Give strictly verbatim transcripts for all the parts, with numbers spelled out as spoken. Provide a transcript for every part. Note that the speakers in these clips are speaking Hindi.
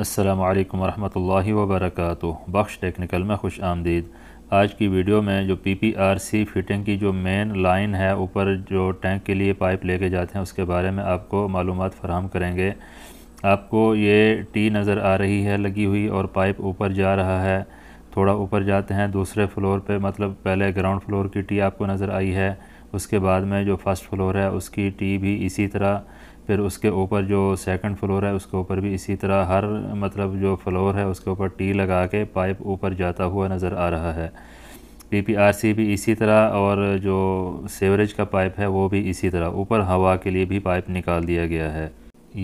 अस्सलामु अलैकुम वरहमतुल्लाहि वबरकातुह। बख्श टेक्निकल में खुश आमदीद। आज की वीडियो में जो P P R C fitting की जो मेन लाइन है ऊपर जो टैंक के लिए पाइप लेके जाते हैं उसके बारे में आपको मालूमात फराहम करेंगे। आपको ये टी नज़र आ रही है लगी हुई और पाइप ऊपर जा रहा है, थोड़ा ऊपर जाते हैं दूसरे फ्लोर पे, मतलब पहले ग्राउंड फ्लोर की टी आपको नज़र आई है, उसके बाद में जो फर्स्ट फ्लोर है उसकी टी भी इसी तरह, फिर उसके ऊपर जो सेकंड फ्लोर है उसके ऊपर भी इसी तरह हर मतलब जो फ्लोर है उसके ऊपर टी लगा के पाइप ऊपर जाता हुआ नज़र आ रहा है। पीपीआरसी भी इसी तरह और जो सीवरेज का पाइप है वो भी इसी तरह ऊपर हवा के लिए भी पाइप निकाल दिया गया है।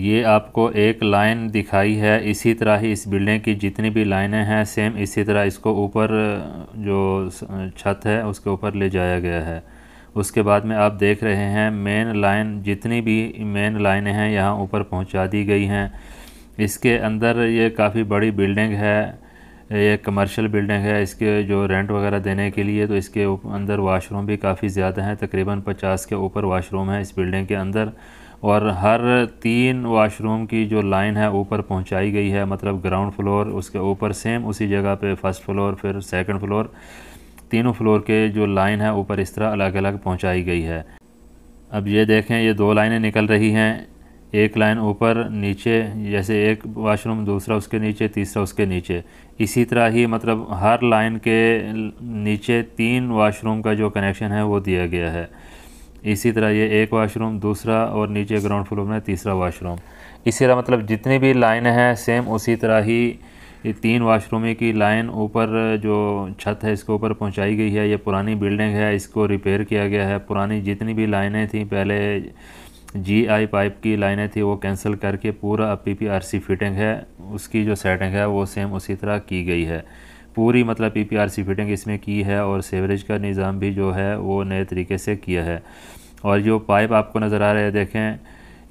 ये आपको एक लाइन दिखाई है, इसी तरह ही इस बिल्डिंग की जितनी भी लाइनें हैं सेम इसी तरह इसको ऊपर जो छत है उसके ऊपर ले जाया गया है। उसके बाद में आप देख रहे हैं मेन लाइन, जितनी भी मेन लाइनें हैं यहाँ ऊपर पहुँचा दी गई हैं। इसके अंदर ये काफ़ी बड़ी बिल्डिंग है, ये कमर्शियल बिल्डिंग है, इसके जो रेंट वगैरह देने के लिए, तो इसके अंदर वाशरूम भी काफ़ी ज़्यादा हैं, तकरीबन पचास के ऊपर वाशरूम हैं इस बिल्डिंग के अंदर। और हर तीन वाशरूम की जो लाइन है ऊपर पहुंचाई गई है, मतलब ग्राउंड फ्लोर, उसके ऊपर सेम उसी जगह पे फर्स्ट फ्लोर, फिर सेकंड फ्लोर, तीनों फ्लोर के जो लाइन है ऊपर इस तरह अलग अलग पहुंचाई गई है। अब ये देखें, ये दो लाइनें निकल रही हैं, एक लाइन ऊपर नीचे, जैसे एक वाशरूम, दूसरा उसके नीचे, तीसरा उसके नीचे, इसी तरह ही मतलब हर लाइन के नीचे तीन वाशरूम का जो कनेक्शन है वो दिया गया है। इसी तरह ये एक वाशरूम, दूसरा, और नीचे ग्राउंड फ्लोर में तीसरा वाशरूम। इसी तरह मतलब जितनी भी लाइन हैं सेम उसी तरह ही ये तीन वाशरूम की लाइन ऊपर जो छत है इसके ऊपर पहुंचाई गई है। ये पुरानी बिल्डिंग है, इसको रिपेयर किया गया है। पुरानी जितनी भी लाइनें थी पहले जी आई पाइप की लाइनें थी वो कैंसिल करके पूरा P P R C fitting है उसकी जो सेटिंग है वो सेम उसी तरह की गई है। पूरी मतलब P P R C fitting इसमें की है और सीवरेज का निज़ाम भी जो है वो नए तरीके से किया है। और जो पाइप आपको नज़र आ रहा है देखें,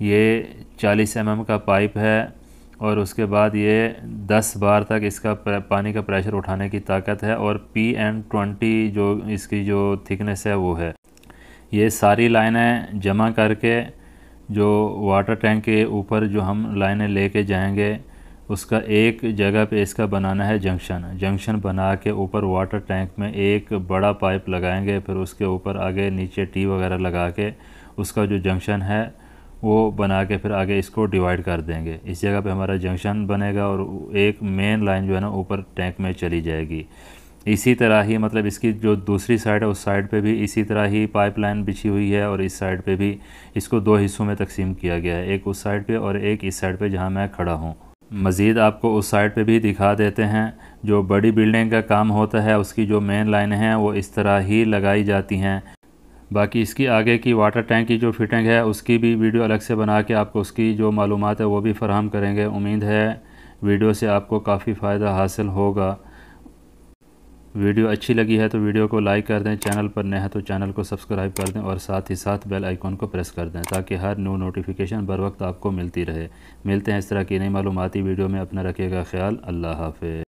ये चालीस एम एम का पाइप है और उसके बाद ये दस बार तक इसका पानी का प्रेशर उठाने की ताकत है और पी एन ट्वेंटी जो इसकी जो थिकनेस है वो है। ये सारी लाइनें जमा करके जो वाटर टैंक के ऊपर जो हम लाइनें ले कर जाएँगे उसका एक जगह पे इसका बनाना है जंक्शन। जंक्शन बना के ऊपर वाटर टैंक में एक बड़ा पाइप लगाएंगे, फिर उसके ऊपर आगे नीचे टी वगैरह लगा के उसका जो जंक्शन है वो बना के फिर आगे इसको डिवाइड कर देंगे। इस जगह पे हमारा जंक्शन बनेगा और एक मेन लाइन जो है ना ऊपर टैंक में चली जाएगी। इसी तरह ही मतलब इसकी जो दूसरी साइड है उस साइड पे भी इसी तरह ही पाइप लाइन बिछी हुई है और इस साइड पे भी इसको दो हिस्सों में तकसीम किया गया है, एक उस साइड पे और एक इस साइड पे जहाँ मैं खड़ा हूँ। मज़ीद आपको उस साइड पे भी दिखा देते हैं। जो बड़ी बिल्डिंग का काम होता है उसकी जो मेन लाइनें हैं वो इस तरह ही लगाई जाती हैं। बाकी इसकी आगे की वाटर टैंक की जो फिटिंग है उसकी भी वीडियो अलग से बना के आपको उसकी जो मालूमात है वो भी फराहम करेंगे। उम्मीद है वीडियो से आपको काफ़ी फ़ायदा हासिल होगा। वीडियो अच्छी लगी है तो वीडियो को लाइक कर दें, चैनल पर नए हैं तो चैनल को सब्सक्राइब कर दें और साथ ही साथ बेल आइकॉन को प्रेस कर दें ताकि हर न्यू नोटिफिकेशन बर वक्त आपको मिलती रहे। मिलते हैं इस तरह की नई मालूमाती वीडियो में। अपना रखिएगा ख्याल। अल्लाह हाफ़िज़।